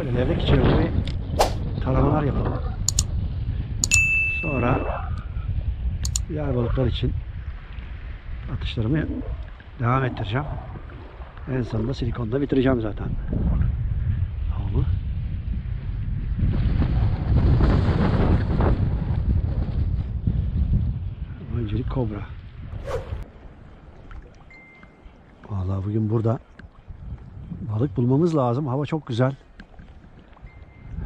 Böyle levrek içine burayı taramalar yapalım. Sonra diğer balıklar için atışlarımı devam ettireceğim. En sonunda silikonda bitireceğim zaten. Öncelik kobra. Vallahi bugün burada balık bulmamız lazım. Hava çok güzel.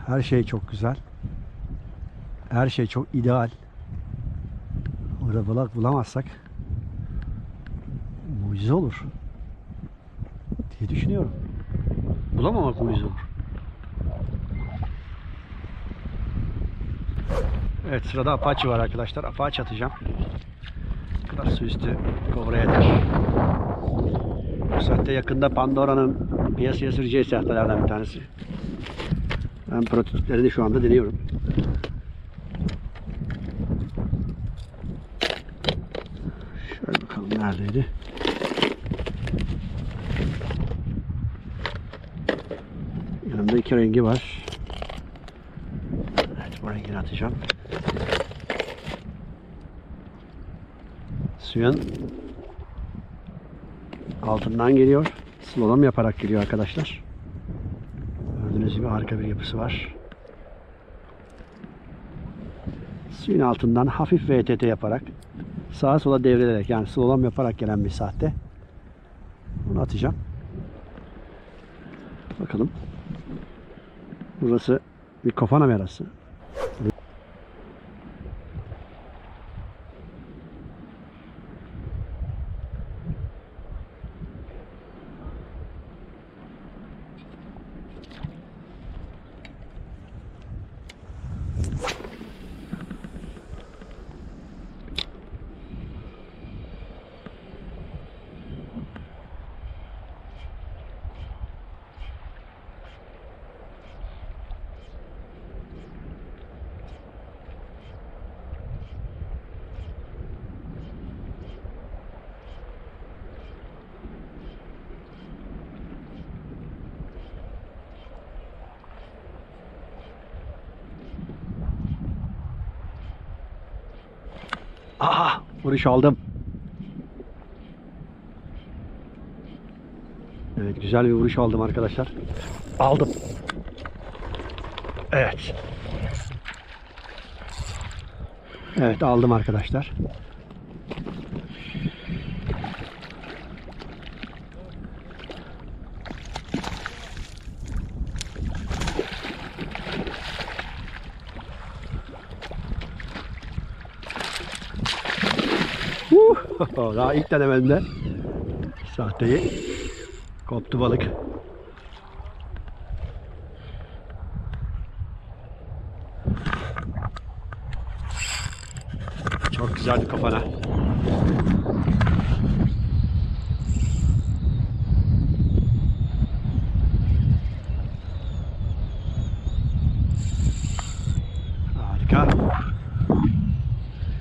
Her şey çok güzel. Her şey çok ideal. Orada balık bulamazsak mucize olur diye düşünüyorum. Bulamamak mucize olur. Evet, sırada Apache var arkadaşlar. Apache atacağım. Kadar su üstü kobra yeter. Bu sahte yakında Pandora'nın piyasaya süreceği sahtelerden bir tanesi. Ben prototipleri de şu anda deniyorum. Şöyle bakalım neredeydi. Yanımda iki rengi var. Evet, bu rengini atacağım. Suyun altından geliyor. Slalom yaparak geliyor arkadaşlar. Gördüğünüz gibi harika bir yapısı var. Suyun altından hafif VTT yaparak sağa sola devrilerek, yani slalom yaparak gelen bir sahte. Bunu atacağım. Bakalım. Burası bir kofana merası. Aha! Vuruş aldım. Evet, güzel bir vuruş aldım arkadaşlar. Aldım. Evet. Evet, aldım arkadaşlar. Daha ilk denememde sahteyi koptu balık. Çok güzel bir kafana. Harika.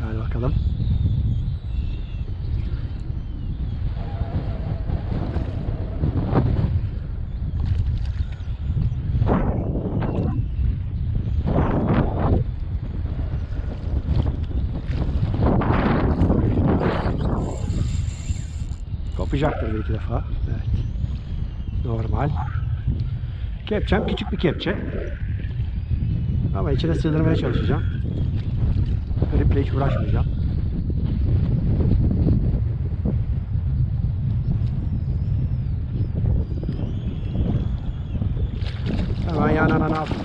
Gel bakalım. Kopacaktır bir iki defa. Evet. Normal. Kepçem küçük bir kepçe. Ama içine sığdırmaya çalışacağım. Griple hiç uğraşmayacağım. Hemen yanına ne yapayım?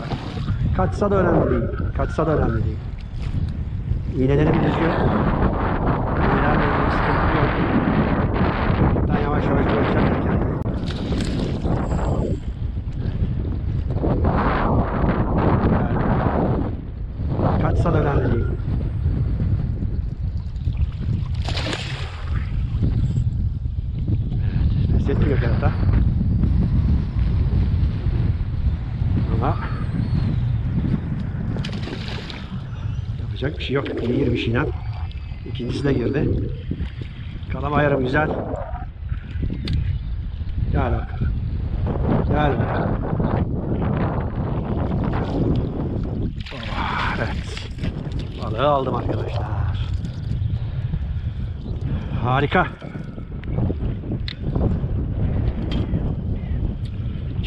Kaçsa da önemli değil. Kaçsa da önemli değil. İğneleri bir düzgün. İğneler bir sıkıntı yok. Kaçsa da önemli değil. Evet, nefes etmiyor hatta. Ama yapacak bir şey yok. İyi girmiş inan. İkincisi de girdi. Kalama ayarım güzel. Gel bakalım. Gel bakalım. Balığı aldım arkadaşlar. Harika.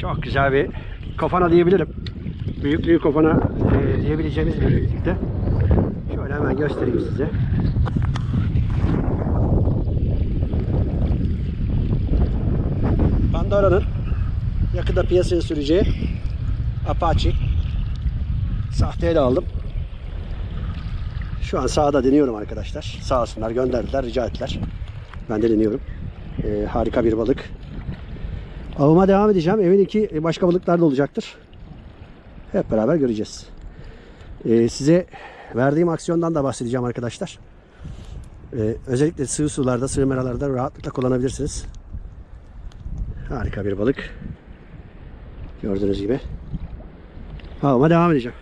Çok güzel bir kofana diyebilirim. Büyüklüğü kofana diyebileceğimiz bir büyüklükte. Şöyle hemen göstereyim size. Pandora'nın yakında piyasaya süreceği Apache sahteyle aldım. Şu an sahada deniyorum arkadaşlar. Sağ olsunlar, gönderdiler, rica ettiler. Ben de deniyorum. Harika bir balık. Avıma devam edeceğim. Evindeki başka balıklar da olacaktır. Hep beraber göreceğiz. Size verdiğim aksiyondan da bahsedeceğim arkadaşlar. Özellikle sığ sularda, sığ meralarda rahatlıkla kullanabilirsiniz. Harika bir balık. Gördüğünüz gibi. Avıma devam edeceğim.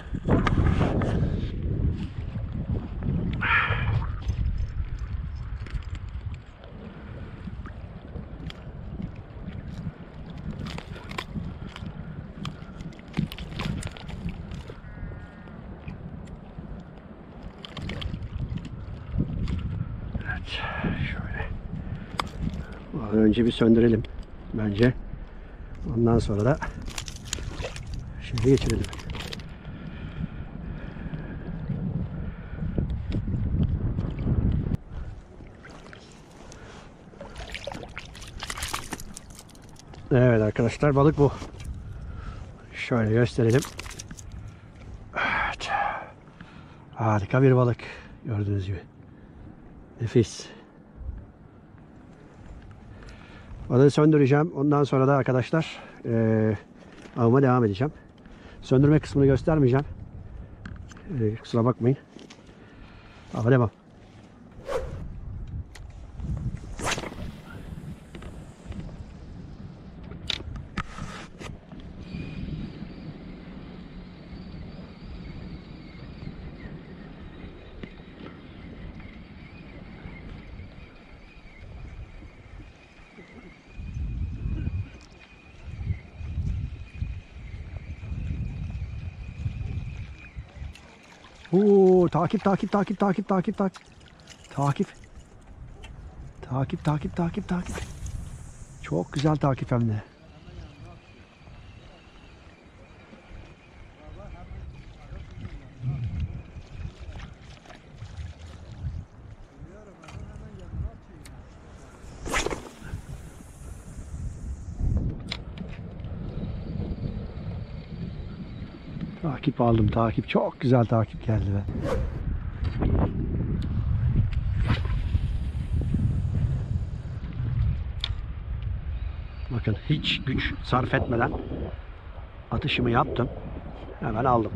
Önce bir söndürelim bence. Ondan sonra da şimdi geçirelim. Evet arkadaşlar, balık bu. Şöyle gösterelim. Evet. Harika bir balık. Gördüğünüz gibi. Nefis. Balığı söndüreceğim. Ondan sonra da arkadaşlar avıma devam edeceğim. Söndürme kısmını göstermeyeceğim. Kusura bakmayın. Ama devam. Takip. Çok güzel takip hem de. Takip aldım, takip. Çok güzel takip geldi be. Bakın hiç güç sarf etmeden atışımı yaptım. Hemen aldım.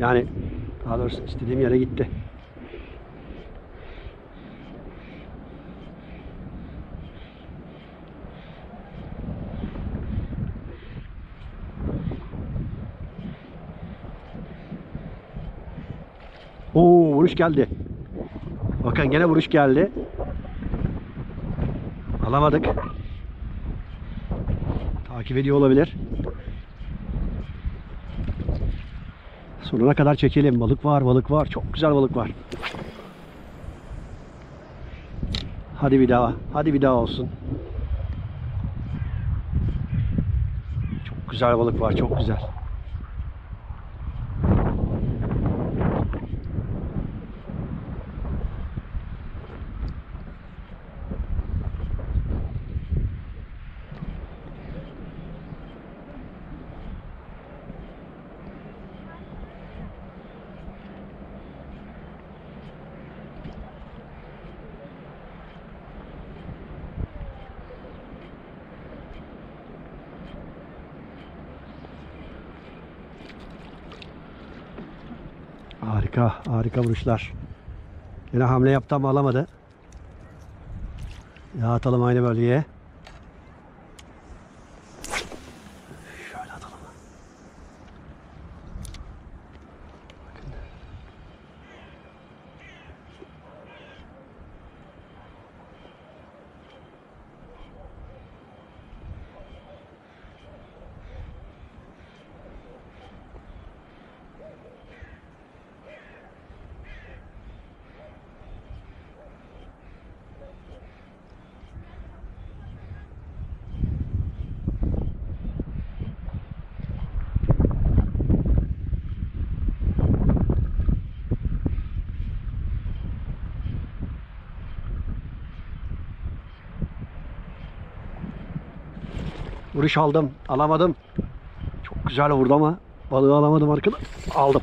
Yani daha doğrusu istediğim yere gitti. Oo, vuruş geldi. Bakın gene vuruş geldi. Alamadık. Takip ediyor olabilir. Sonuna kadar çekelim. Balık var, balık var. Çok güzel balık var. Hadi bir daha. Hadi bir daha olsun. Çok güzel balık var. Çok güzel. Harika, harika vuruşlar. Yine hamle yaptı ama alamadı. Ya atalım aynı bölgeye. Şöyle atalım. Bakın. Vuruş aldım. Alamadım. Çok güzel vurdu ama balığı alamadım arkadaş. Aldım.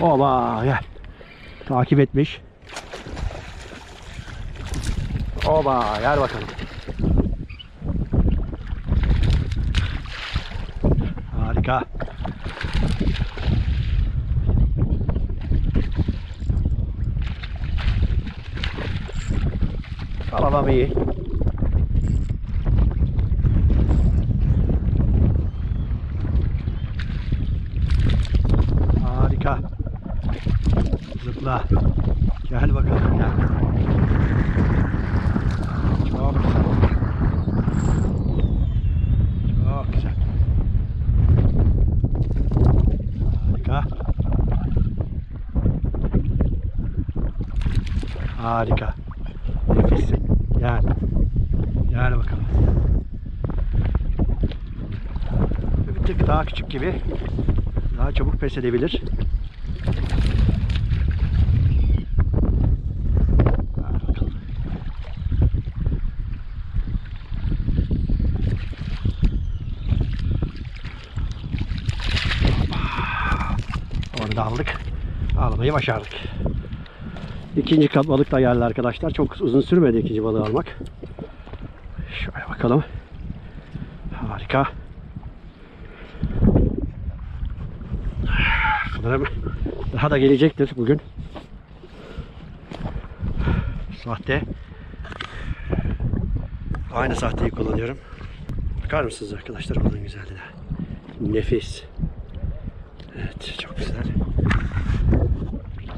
Oba gel. Takip etmiş. Oba gel bakalım. Harika. Salamam iyi. Harika. Zıpla. Gel bakalım ya. Çok güzel. Çok güzel. Harika. Harika. Gel. Gel bakalım. Bir tık daha küçük gibi. Daha çabuk pes edebilir. Onu da aldık. Almayı başardık. İkinci balık da geldi arkadaşlar. Çok uzun sürmedi ikinci balığı almak. Şöyle bakalım. Harika. Sanırım daha da gelecektir bugün. Sahte. Aynı sahteyi kullanıyorum. Bakar mısınız arkadaşlar bunun güzelliğine? Nefis. Evet, çok güzel.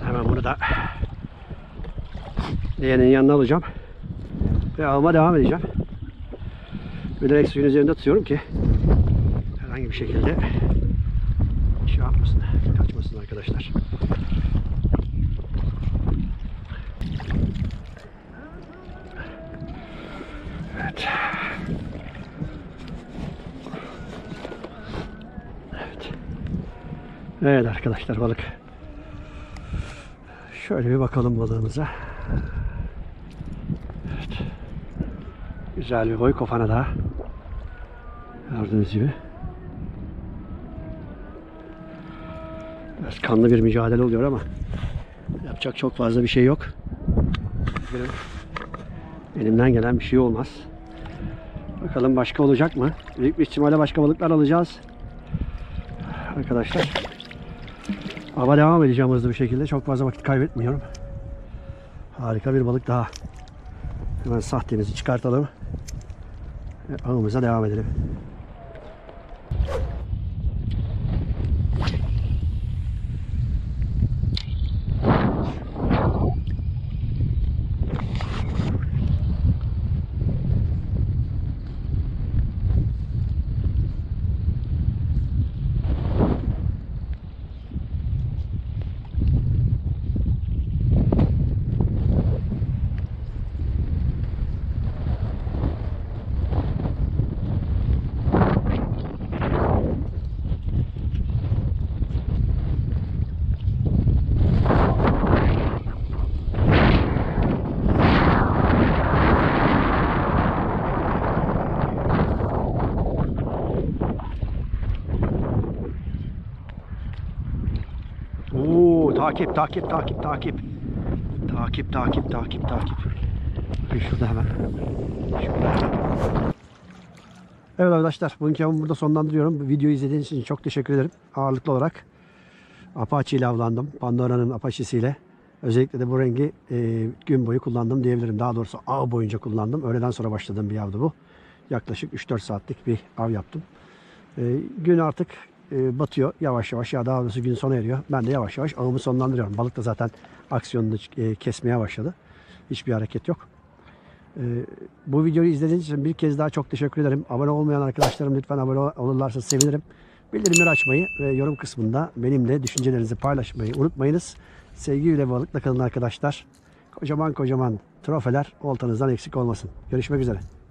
Hemen bunu da yeğenin yanına alacağım ve alma devam edeceğim. Bilerek suyun üzerinde tutuyorum ki herhangi bir şekilde şey yapmasın, kaçmasın arkadaşlar. Evet. Evet. Evet arkadaşlar balık. Şöyle bir bakalım balığımıza. Güzel bir boy kofana daha. Gördüğünüz gibi. Biraz kanlı bir mücadele oluyor ama yapacak çok fazla bir şey yok. Elimden gelen bir şey olmaz. Bakalım başka olacak mı? Büyük bir ihtimalle başka balıklar alacağız. Arkadaşlar. Ama devam edeceğim hızlı bir şekilde. Çok fazla vakit kaybetmiyorum. Harika bir balık daha. Hemen sahtemizi çıkartalım. Avımıza devam edelim. Takip. Şurada hemen. Evet arkadaşlar, bugünkü avımı burada sonlandırıyorum. Videoyu izlediğiniz için çok teşekkür ederim. Ağırlıklı olarak Apache ile avlandım. Pandora'nın Apache'siyle. Özellikle de bu rengi gün boyu kullandım diyebilirim. Daha doğrusu av boyunca kullandım. Öğleden sonra başladığım bir avdı bu. Yaklaşık 3-4 saatlik bir av yaptım. Gün artık batıyor yavaş yavaş, ya daha doğrusu gün sona eriyor. Ben de yavaş yavaş avımı sonlandırıyorum. Balık da zaten aksiyonunu kesmeye başladı. Hiçbir hareket yok. Bu videoyu izlediğiniz için bir kez daha çok teşekkür ederim. Abone olmayan arkadaşlarım lütfen abone olurlarsa sevinirim. Bildirimleri açmayı ve yorum kısmında benimle düşüncelerinizi paylaşmayı unutmayınız. Sevgiyle balıkla kalın arkadaşlar. Kocaman trofeler oltanızdan eksik olmasın. Görüşmek üzere.